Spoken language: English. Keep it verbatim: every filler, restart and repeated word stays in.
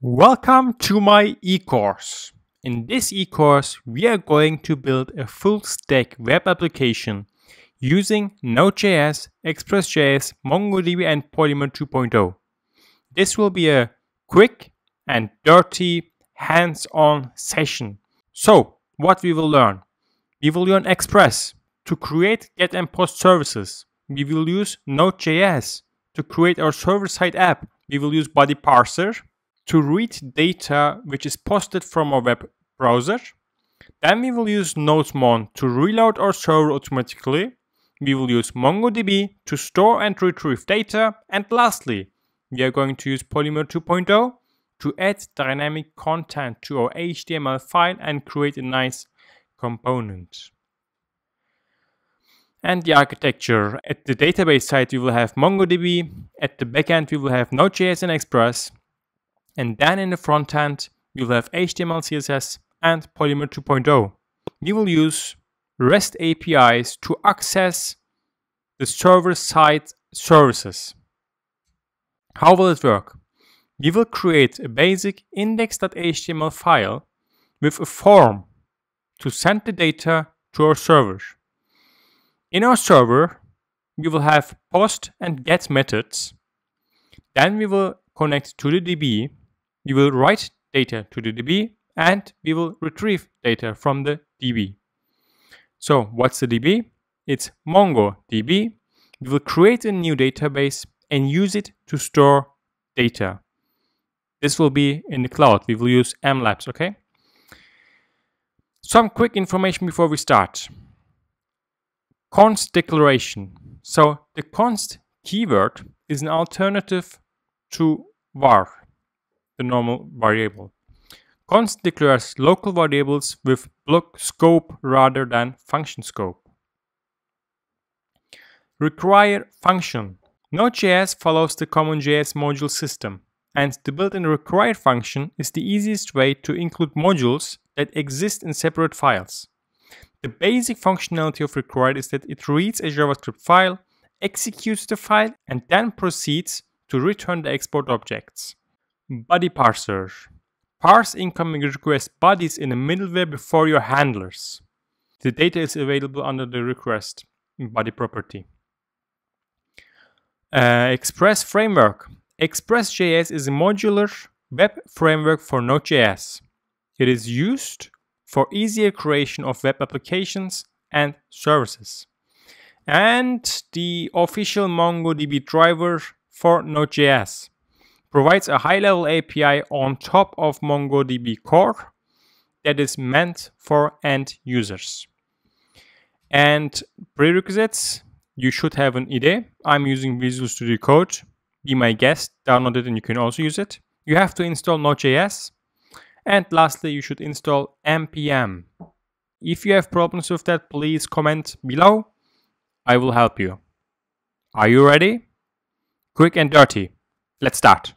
Welcome to my e-course. In this e-course, we are going to build a full-stack web application using Node.js, Express.js, MongoDB and Polymer two point oh. This will be a quick and dirty hands-on session. So, what we will learn? We will learn Express to create get and post services. We will use Node.js to create our server-side app. We will use BodyParser to read data which is posted from our web browser. Then we will use Nodemon to reload our server automatically. We will use MongoDB to store and retrieve data. And lastly, we are going to use Polymer two point oh to add dynamic content to our H T M L file and create a nice component. And the architecture. At the database side, we will have MongoDB. At the backend, we will have Node.js and Express. And then in the front end, we will have H T M L, C S S, and Polymer two point oh. We will use REST A P Is to access the server-side services. How will it work? We will create a basic index.html file with a form to send the data to our server. In our server, we will have post and get methods. Then we will connect to the D B. We will write data to the D B and we will retrieve data from the D B. So what's the D B? It's MongoDB. We will create a new database and use it to store data. This will be in the cloud. We will use MLabs, okay? Some quick information before we start. Const declaration. So the const keyword is an alternative to var, the normal variable. Const declares local variables with block scope rather than function scope. Require function. Node.js follows the CommonJS module system, and the built-in require function is the easiest way to include modules that exist in separate files. The basic functionality of require is that it reads a JavaScript file, executes the file, and then proceeds to return the export objects. Body parser. Parse incoming request bodies in the middleware before your handlers. The data is available under the request body property. Uh, Express framework. Express.js is a modular web framework for Node.js. It is used for easier creation of web applications and services. And the official MongoDB driver for Node.js provides a high-level A P I on top of MongoDB core that is meant for end users. And prerequisites, you should have an I D E. I'm using Visual Studio Code. Be my guest, download it and you can also use it. You have to install Node.js. And lastly, you should install npm. If you have problems with that, please comment below. I will help you. Are you ready? Quick and dirty. Let's start.